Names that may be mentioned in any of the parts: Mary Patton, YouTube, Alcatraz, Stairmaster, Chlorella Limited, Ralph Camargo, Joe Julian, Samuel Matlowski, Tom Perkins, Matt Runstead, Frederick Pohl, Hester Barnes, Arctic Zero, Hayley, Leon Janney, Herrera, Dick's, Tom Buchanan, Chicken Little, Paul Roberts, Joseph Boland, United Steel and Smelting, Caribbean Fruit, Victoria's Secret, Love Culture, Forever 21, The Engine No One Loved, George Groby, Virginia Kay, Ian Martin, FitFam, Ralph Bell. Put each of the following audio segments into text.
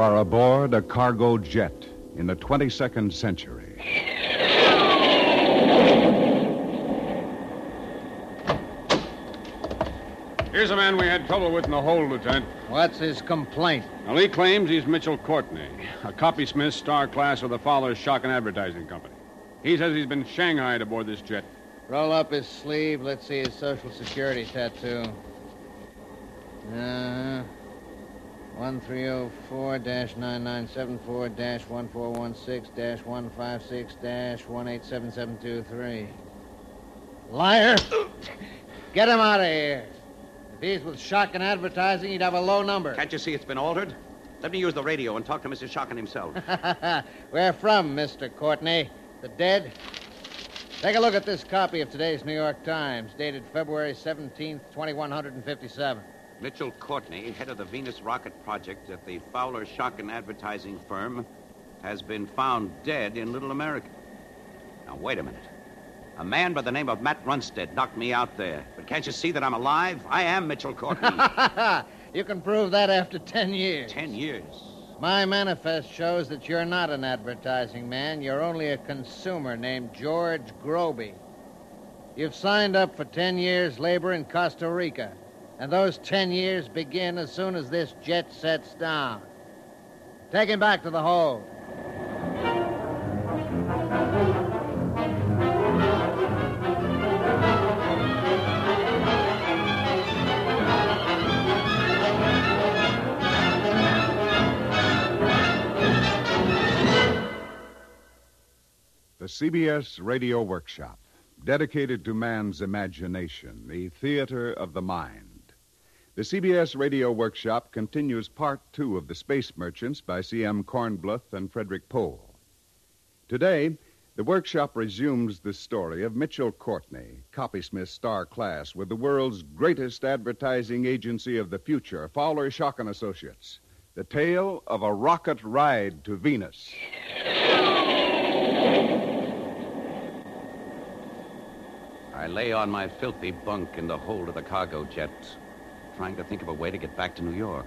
You are aboard a cargo jet in the 22nd century. Here's a man we had trouble with in the hold, Lieutenant. What's his complaint? Well, he claims he's Mitchell Courtney, a copysmith star class of the Fowler's Shock and Advertising Company. He says he's been shanghaied aboard this jet. Roll up his sleeve. Let's see his Social Security tattoo. 1304-9974-1416-156-15773. Liar! Get him out of here. If he's with Shock and Advertising, he'd have a low number. Can't you see it's been altered? Let me use the radio and talk to Mr. Shocken himself. Where from, Mr. Courtney? The dead? Take a look at this copy of today's New York Times, dated February 17th, 2157. Mitchell Courtney, head of the Venus Rocket Project at the Fowler Shock and Advertising firm, has been found dead in Little America. Now, wait a minute. A man by the name of Matt Runstead knocked me out there. But can't you see that I'm alive? I am Mitchell Courtney. You can prove that after 10 years. 10 years? My manifest shows that you're not an advertising man. You're only a consumer named George Groby. You've signed up for 10 years' labor in Costa Rica. And those 10 years begin as soon as this jet sets down. Take him back to the hold. The CBS Radio Workshop, dedicated to man's imagination, the theater of the mind. The CBS Radio Workshop continues Part 2 of The Space Merchants by C.M. Kornbluth and Frederick Pohl. Today, the workshop resumes the story of Mitchell Courtney, copysmith star class with the world's greatest advertising agency of the future, Fowler Schocken Associates, the tale of a rocket ride to Venus. I lay on my filthy bunk in the hold of the cargo jet, trying to think of a way to get back to New York.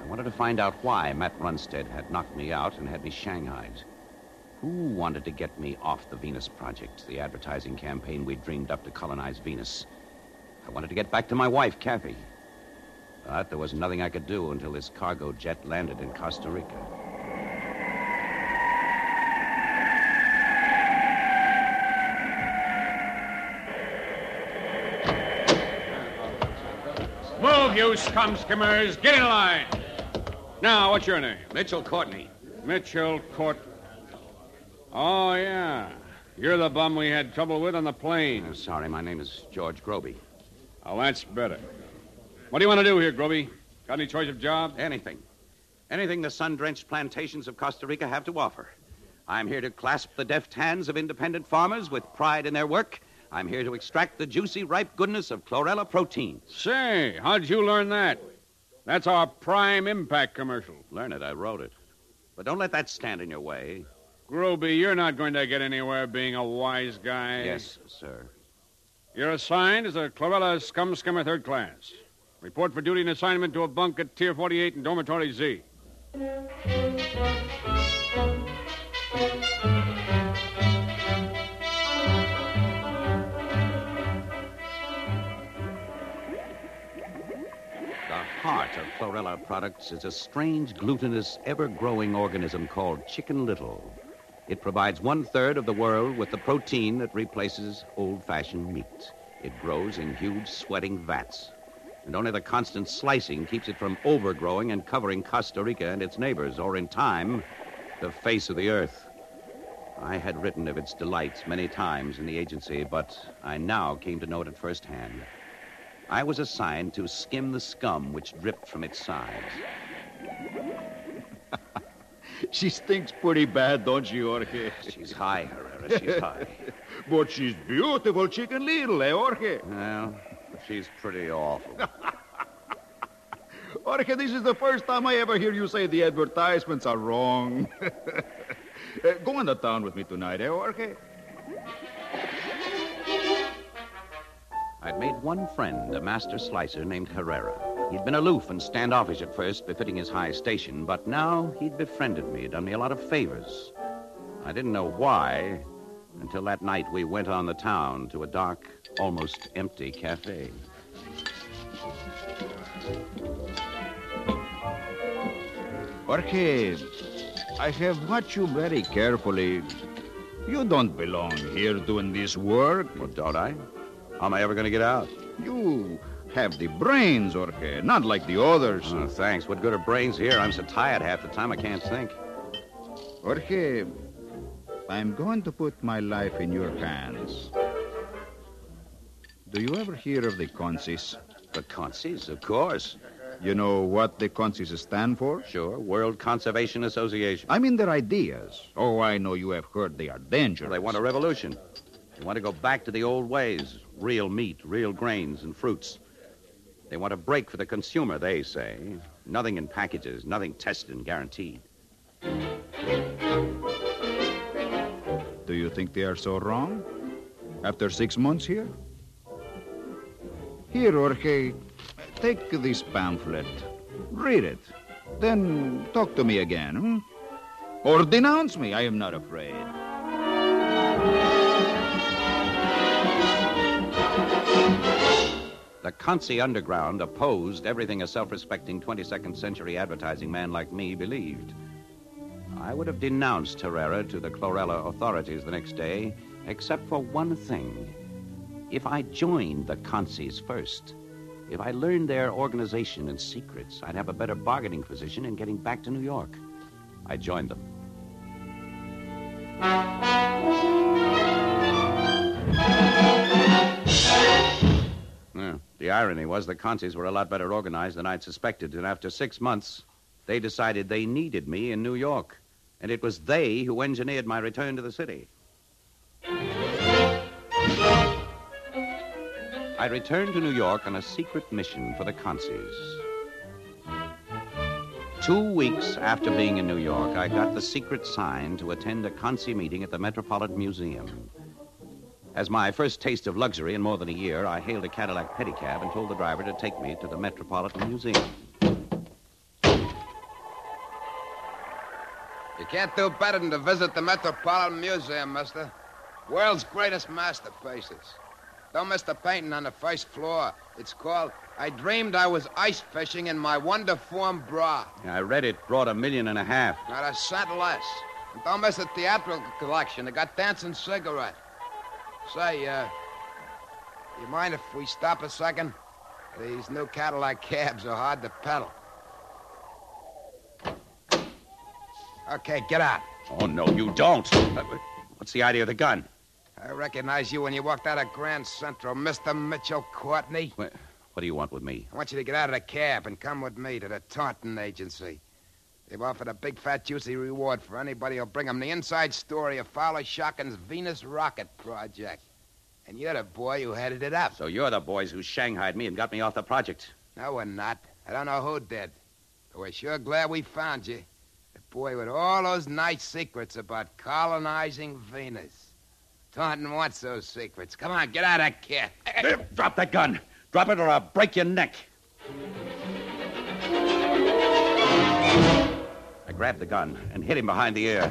I wanted to find out why Matt Runstead had knocked me out and had me shanghaied. Who wanted to get me off the Venus Project, the advertising campaign we dreamed up to colonize Venus? I wanted to get back to my wife, Kathy. But there was nothing I could do until this cargo jet landed in Costa Rica. You scum skimmers, get in line. Now, what's your name? Mitchell Courtney. Mitchell Courtney. Oh, yeah. You're the bum we had trouble with on the plane. Oh, sorry, my name is George Groby. Oh, that's better. What do you want to do here, Groby? Got any choice of job? Anything. Anything the sun-drenched plantations of Costa Rica have to offer. I'm here to clasp the deft hands of independent farmers with pride in their work. I'm here to extract the juicy, ripe goodness of chlorella protein. Say, how'd you learn that? That's our Prime Impact commercial. Learn it, I wrote it. But don't let that stand in your way. Groby, you're not going to get anywhere being a wise guy. Yes, sir. You're assigned as a chlorella scum skimmer third class. Report for duty and assignment to a bunk at Tier 48 in Dormitory Z. The heart of chlorella products is a strange, glutinous, ever-growing organism called Chicken Little. It provides one-third of the world with the protein that replaces old-fashioned meat. It grows in huge, sweating vats. And only the constant slicing keeps it from overgrowing and covering Costa Rica and its neighbors, or in time, the face of the earth. I had written of its delights many times in the agency, but I now came to know it at first hand. I was assigned to skim the scum which dripped from its sides. She stinks pretty bad, don't she, Jorge? She's high, Herrera, she's high. But she's beautiful Chicken Little, eh, Jorge? Well, she's pretty awful. Jorge, this is the first time I ever hear you say the advertisements are wrong. Go into town with me tonight, eh, Jorge? I'd made one friend, a master slicer named Herrera, He'd been aloof and standoffish at first, befitting his high station, but now he'd befriended me, done me a lot of favors. I didn't know why until that night we went on the town to a dark, almost empty cafe. Jorge, I have watched you very carefully. You don't belong here doing this work. Well, don't I? How am I ever going to get out? You have the brains, Jorge, not like the others. Oh, thanks. What good are brains here? I'm so tired half the time I can't think. Jorge, I'm going to put my life in your hands. Do you ever hear of the Consies? The Consies, of course. You know what the Consies stand for? Sure, World Conservation Association. I mean their ideas. Oh, I know you have heard they are dangerous. Well, they want a revolution. They want to go back to the old ways. Real meat, real grains and fruits. They want a break for the consumer, they say. Nothing in packages, nothing tested and guaranteed. Do you think they are so wrong? After 6 months here? Here, Jorge. Take this pamphlet, read it, then talk to me again, Or denounce me, I am not afraid. The Consie Underground opposed everything a self-respecting 22nd century advertising man like me believed. I would have denounced Herrera to the Chlorella authorities the next day, except for one thing. If I joined the Consies first... If I learned their organization and secrets, I'd have a better bargaining position in getting back to New York. I joined them. Yeah, the irony was the Consies were a lot better organized than I'd suspected, and after 6 months, they decided they needed me in New York, and it was they who engineered my return to the city. I returned to New York on a secret mission for the Consies. 2 weeks after being in New York, I got the secret sign to attend a Consie meeting at the Metropolitan Museum. As my first taste of luxury in more than a year, I hailed a Cadillac pedicab and told the driver to take me to the Metropolitan Museum. You can't do better than to visit the Metropolitan Museum, mister. World's greatest masterpieces. Don't miss the painting on the first floor. It's called, I Dreamed I Was Ice Fishing in My Wonder-Formed Bra. Yeah, I read it brought $1.5 million. Not a cent less. And don't miss the theatrical collection. They got Dancing Cigarette. Say, you mind if we stop a second? These new Cadillac cabs are hard to pedal. Okay, get out. Oh, no, you don't. What's the idea of the gun? I recognize you when you walked out of Grand Central, Mr. Mitchell Courtney. What do you want with me? I want you to get out of the cab and come with me to the Taunton Agency. They've offered a big, fat, juicy reward for anybody who'll bring them the inside story of Fowler Schocken's Venus Rocket Project. And you're the boy who headed it up. So you're the boys who shanghaied me and got me off the project. No, we're not. I don't know who did. But we're sure glad we found you. The boy with all those nice secrets about colonizing Venus. Taunton wants those secrets. Come on, get out of that cab. Drop that gun. Drop it or I'll break your neck. I grabbed the gun and hit him behind the ear.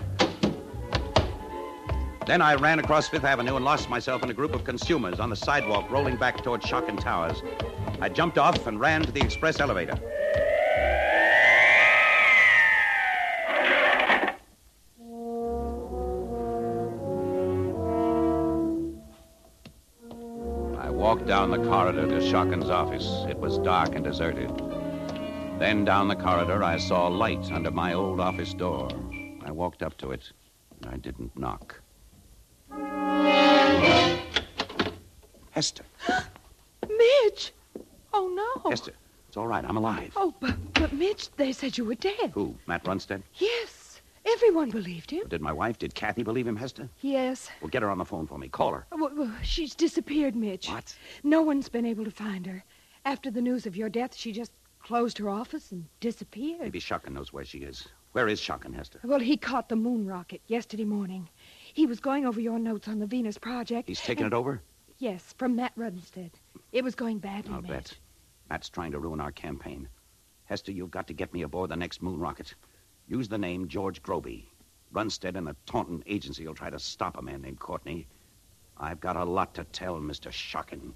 Then I ran across Fifth Avenue and lost myself in a group of consumers on the sidewalk rolling back toward Shocken Towers. I jumped off and ran to the express elevator. Walked down the corridor to Schocken's office. It was dark and deserted. Then down the corridor, I saw a light under my old office door. I walked up to it, and I didn't knock. Hester. Midge! Oh, no. Hester, it's all right. I'm alive. Oh, but Midge, they said you were dead. Who, Matt Runstead? Yes. Everyone believed him. Did my wife, did Kathy believe him, Hester? Yes. Well, get her on the phone for me. Call her. Well, she's disappeared, Mitch. What? No one's been able to find her. After the news of your death, she just closed her office and disappeared. Maybe Shocken knows where she is. Where is Shocken, Hester? Well, he caught the moon rocket yesterday morning. He was going over your notes on the Venus Project. He's taking it over? Yes, from Matt Runstead. It was going badly, I'll bet. Matt's trying to ruin our campaign. Hester, you've got to get me aboard the next moon rocket. Use the name George Groby. Runstead and the Taunton Agency will try to stop a man named Courtney. I've got a lot to tell, Mr. Shocken.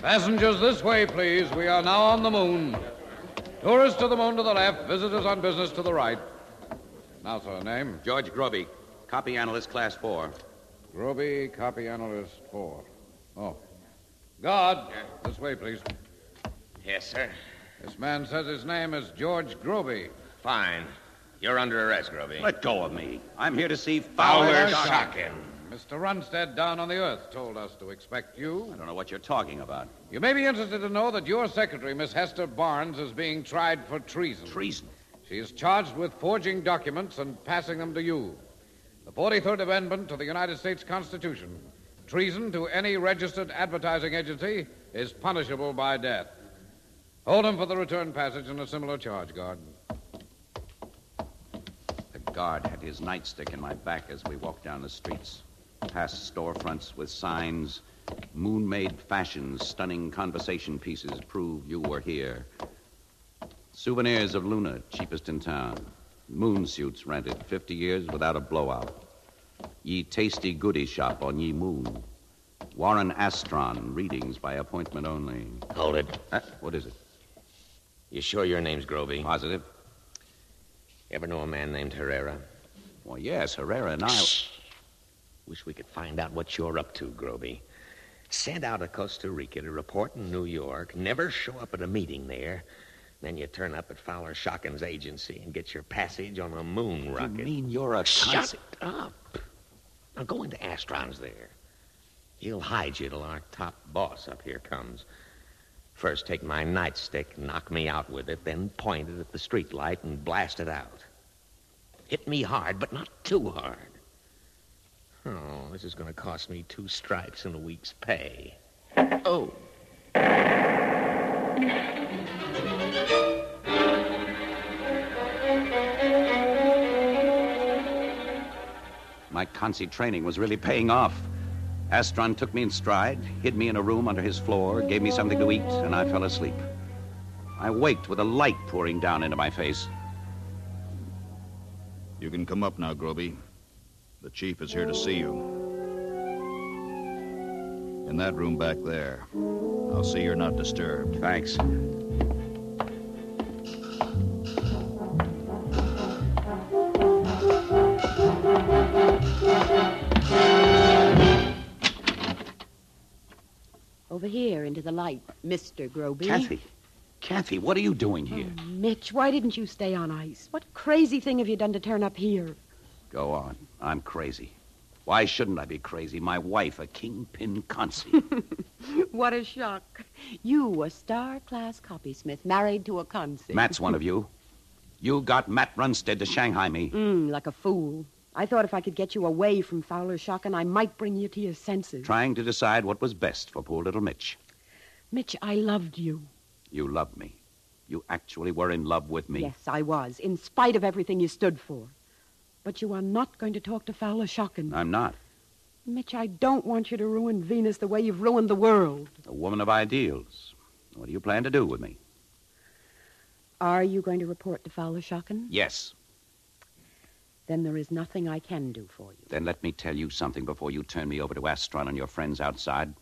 Passengers, this way, please. We are now on the moon. Tourists to the moon to the left, visitors on business to the right. Now, sir, name? George Groby, copy analyst class 4. Groby, copy analyst 4. Oh. Guard, this way, please. Yes, sir. This man says his name is George Groby. Fine. You're under arrest, Groby. Let go of me. I'm here to see Fowler's Shock. Mr. Runstead down on the earth told us to expect you. I don't know what you're talking about. You may be interested to know that your secretary, Miss Hester Barnes, is being tried for treason. Treason? She is charged with forging documents and passing them to you. The 43rd Amendment to the United States Constitution. Treason to any registered advertising agency is punishable by death. Hold him for the return passage and a similar charge, guard. The guard had his nightstick in my back as we walked down the streets. Past storefronts with signs, moon-made fashions, stunning conversation pieces prove you were here. Souvenirs of Luna, cheapest in town. Moon suits rented, 50 years without a blowout. Ye tasty goody shop on ye moon. Warren Astron, readings by appointment only. Hold it. What is it? You sure your name's Groby? Positive. You ever know a man named Herrera? Well, yes, Herrera and I... Shh. Wish we could find out what you're up to, Groby. Sent out to Costa Rica to report in New York, never show up at a meeting there. Then you turn up at Fowler Schocken's agency and get your passage on a moon rocket. You mean you're a... Shut up. Now go into Astron's there. He'll hide you till our top boss up here comes. First take my nightstick, knock me out with it, then point it at the streetlight and blast it out. Hit me hard, but not too hard. Oh, this is going to cost me 2 stripes and a week's pay. Oh. My Consies training was really paying off. Astron took me in stride, hid me in a room under his floor, gave me something to eat, and I fell asleep. I waked with a light pouring down into my face. You can come up now, Groby. The chief is here to see you. In that room back there. I'll see you're not disturbed. Thanks. Over here, into the light, Mr. Groby. Kathy, what are you doing here? Oh, Mitch, why didn't you stay on ice? What crazy thing have you done to turn up here? Go on. I'm crazy. Why shouldn't I be crazy? My wife, a kingpin Consie. What a shock. You, a star-class copysmith, married to a Consie. Matt's one of you. You got Matt Runstead to Shanghai me. Like a fool. I thought if I could get you away from Fowler's Shock, and I might bring you to your senses. Trying to decide what was best for poor little Mitch. Mitch, I loved you. You loved me. You actually were in love with me. Yes, I was, in spite of everything you stood for. But you are not going to talk to Fowler Shocken. I'm not. Mitch, I don't want you to ruin Venus the way you've ruined the world. A woman of ideals. What do you plan to do with me? Are you going to report to Fowler Shocken? Yes. Then there is nothing I can do for you. Then let me tell you something before you turn me over to Astron and your friends outside.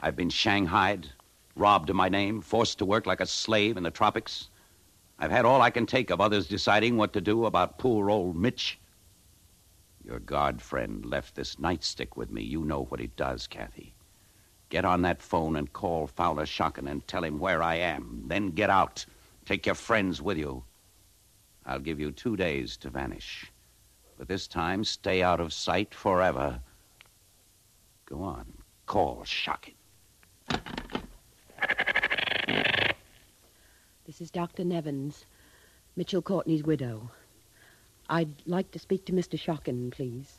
I've been shanghaied, robbed of my name, forced to work like a slave in the tropics. I've had all I can take of others deciding what to do about poor old Mitch. Your guard friend left this nightstick with me. You know what he does, Kathy. Get on that phone and call Fowler Shocken and tell him where I am. Then get out. Take your friends with you. I'll give you 2 days to vanish. But this time, stay out of sight forever. Go on. Call Shocken. This is Dr. Nevins, Mitchell Courtney's widow. I'd like to speak to Mr. Shocken, please.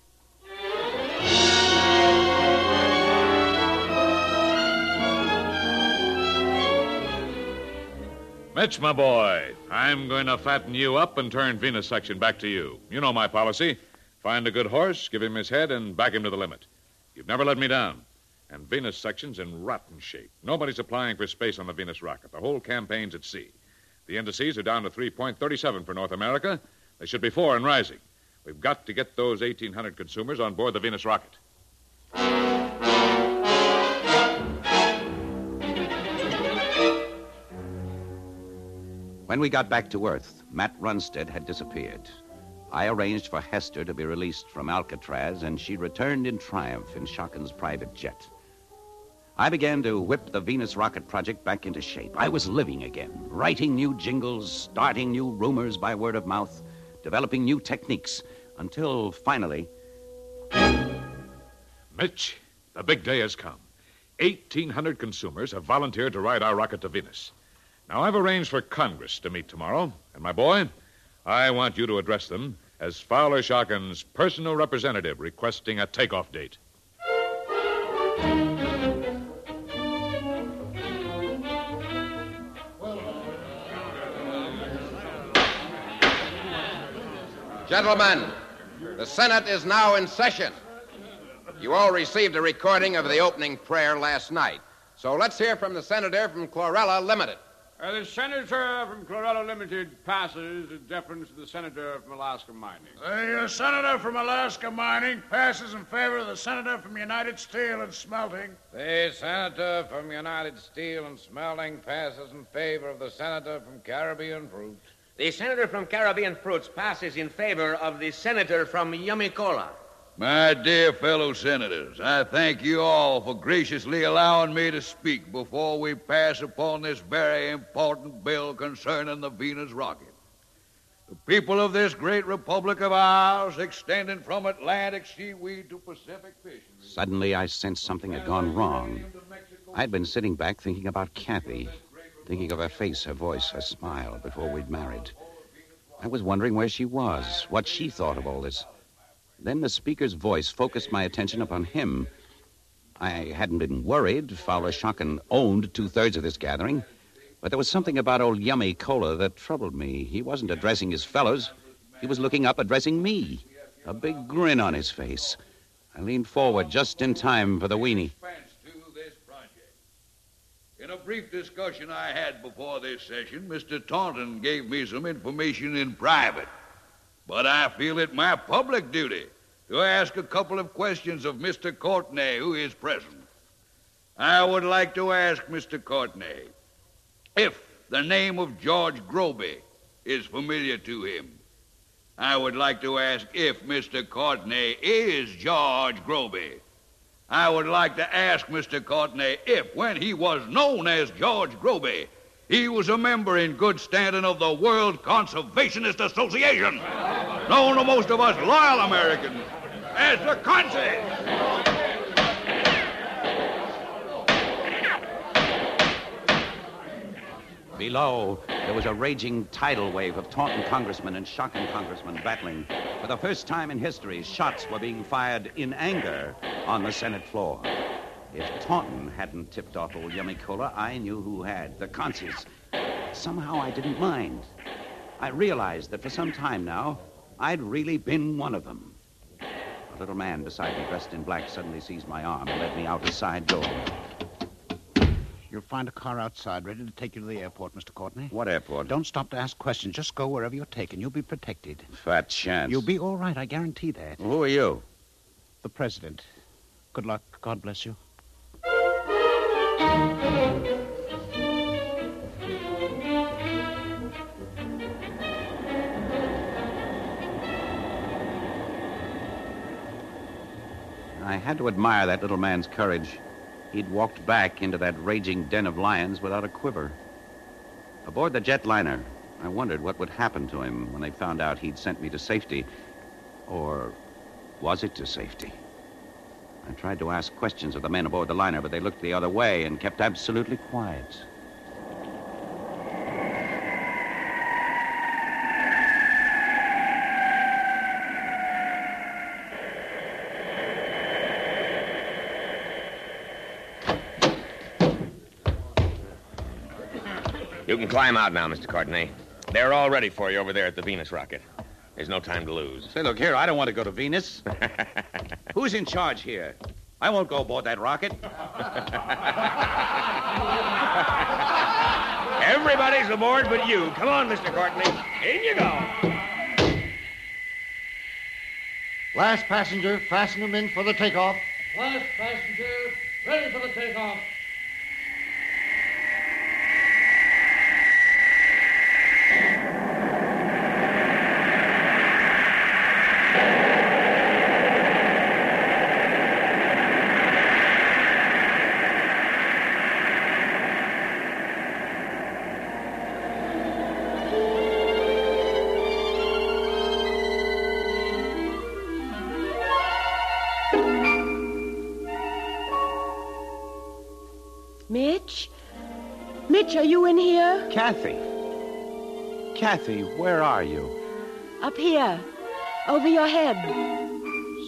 Mitch, my boy, I'm going to fatten you up and turn venusection back to you. You know my policy. Find a good horse, give him his head, and back him to the limit. You've never let me down. And venussection's in rotten shape. Nobody's applying for space on the Venus rocket. The whole campaign's at sea. The indices are down to 3.37 for North America. They should be 4 and rising. We've got to get those 1,800 consumers on board the Venus rocket. When we got back to Earth, Matt Runstead had disappeared. I arranged for Hester to be released from Alcatraz, and she returned in triumph in Shocken's private jet. I began to whip the Venus rocket project back into shape. I was living again, writing new jingles, starting new rumors by word of mouth, developing new techniques, until finally... Mitch, the big day has come. 1,800 consumers have volunteered to ride our rocket to Venus. Now, I've arranged for Congress to meet tomorrow, and my boy, I want you to address them as Fowler Schocken's personal representative requesting a takeoff date. Gentlemen, the Senate is now in session. You all received a recording of the opening prayer last night, so let's hear from the senator from Chlorella Limited. The senator from Chlorella Limited passes in deference to the senator from Alaska Mining. The senator from Alaska Mining passes in favor of the senator from United Steel and Smelting. The senator from United Steel and Smelting passes in favor of the senator from Caribbean Fruit. The senator from Caribbean Fruits passes in favor of the senator from Yummy Cola. My dear fellow senators, I thank you all for graciously allowing me to speak before we pass upon this very important bill concerning the Venus rocket. The people of this great republic of ours, extending from Atlantic seaweed to Pacific fish. Suddenly I sensed something had gone wrong. I'd been sitting back thinking about Kathy, thinking of her face, her voice, her smile before we'd married. I was wondering where she was, what she thought of all this. Then the speaker's voice focused my attention upon him. I hadn't been worried. Fowler Schocken owned 2/3 of this gathering. But there was something about old Yummy Cola that troubled me. He wasn't addressing his fellows. He was looking up, addressing me. A big grin on his face. I leaned forward just in time for the weenie. In a brief discussion I had before this session, Mr. Taunton gave me some information in private. But I feel it my public duty to ask a couple of questions of Mr. Courtney, who is present. I would like to ask Mr. Courtney if the name of George Groby is familiar to him. I would like to ask if Mr. Courtney is George Groby. I would like to ask Mr. Courtney if, when he was known as George Groby, he was a member in good standing of the World Conservation Association, known to most of us loyal Americans as the Consies. Below, there was a raging tidal wave of Taunton congressmen and Schocken congressmen battling. For the first time in history, shots were being fired in anger on the Senate floor. If Taunton hadn't tipped off old Yummy Cola, I knew who had, the Consies. Somehow I didn't mind. I realized that for some time now, I'd really been one of them. A little man beside me, dressed in black, suddenly seized my arm and led me out the side door. You'll find a car outside ready to take you to the airport, Mr. Courtney. What airport? Don't stop to ask questions. Just go wherever you're taken. You'll be protected. Fat chance. You'll be all right, I guarantee that. Who are you? The president. Good luck. God bless you. I had to admire that little man's courage. He'd walked back into that raging den of lions without a quiver. Aboard the jetliner, I wondered what would happen to him when they found out he'd sent me to safety. Or was it to safety? I tried to ask questions of the men aboard the liner, but they looked the other way and kept absolutely quiet. You can climb out now, Mr. Courtney. They're all ready for you over there at the Venus rocket. There's no time to lose. Say, look here, I don't want to go to Venus. Who's in charge here? I won't go aboard that rocket. Everybody's aboard but you. Come on, Mr. Courtney. In you go. Last passenger, fasten him in for the takeoff. Last passenger, ready for the takeoff. Mitch, are you in here? Kathy, where are you? Up here, over your head.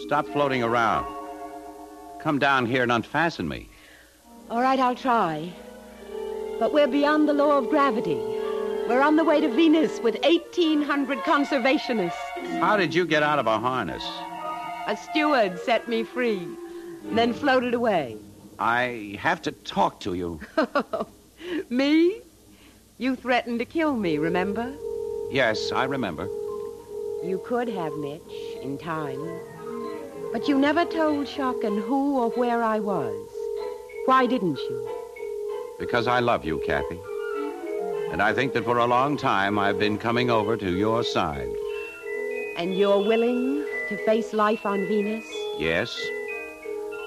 Stop floating around. Come down here and unfasten me. All right, I'll try. But we're beyond the law of gravity. We're on the way to Venus with 1,800 conservationists. How did you get out of a harness? A steward set me free, then floated away. I have to talk to you. Me? You threatened to kill me, remember? Yes, I remember. You could have, Mitch, in time. But you never told Shocken who or where I was. Why didn't you? Because I love you, Kathy. And I think that for a long time I've been coming over to your side. And you're willing to face life on Venus? Yes.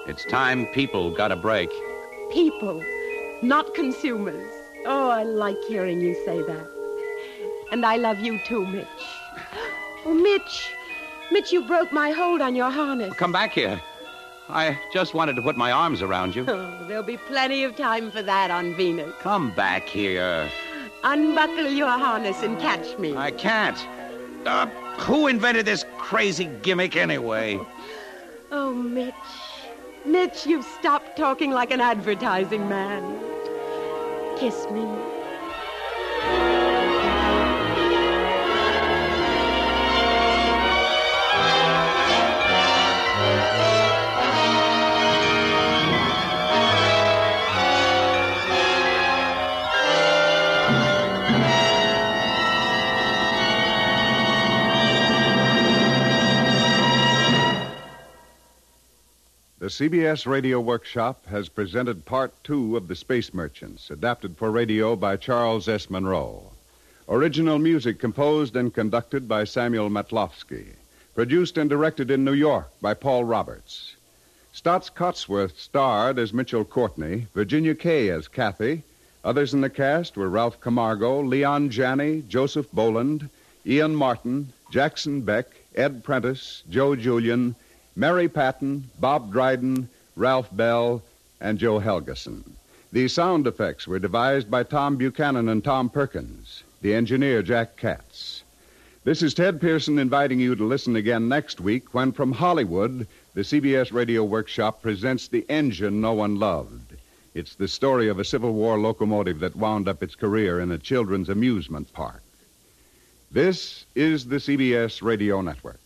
It's time people got a break. People, not consumers. Oh, I like hearing you say that. And I love you too, Mitch. Oh, Mitch, you broke my hold on your harness. Well, come back here. I just wanted to put my arms around you. Oh, there'll be plenty of time for that on Venus. Come back here. Unbuckle your harness and catch me. I can't. Who invented this crazy gimmick anyway? Oh, Mitch. Mitch, you've stopped talking like an advertising man. Kiss me. The CBS Radio Workshop has presented Part 2 of The Space Merchants, adapted for radio by Charles S. Monroe. Original music composed and conducted by Samuel Matlowski. Produced and directed in New York by Paul Roberts. Stotts-Cotsworth starred as Mitchell Courtney, Virginia Kay as Kathy. Others in the cast were Ralph Camargo, Leon Janney, Joseph Boland, Ian Martin, Jackson Beck, Ed Prentice, Joe Julian, Mary Patton, Bob Dryden, Ralph Bell, and Joe Helgeson. The sound effects were devised by Tom Buchanan and Tom Perkins, the engineer Jack Katz. This is Ted Pearson inviting you to listen again next week when, from Hollywood, the CBS Radio Workshop presents The Engine No One Loved. It's the story of a Civil War locomotive that wound up its career in a children's amusement park. This is the CBS Radio Network.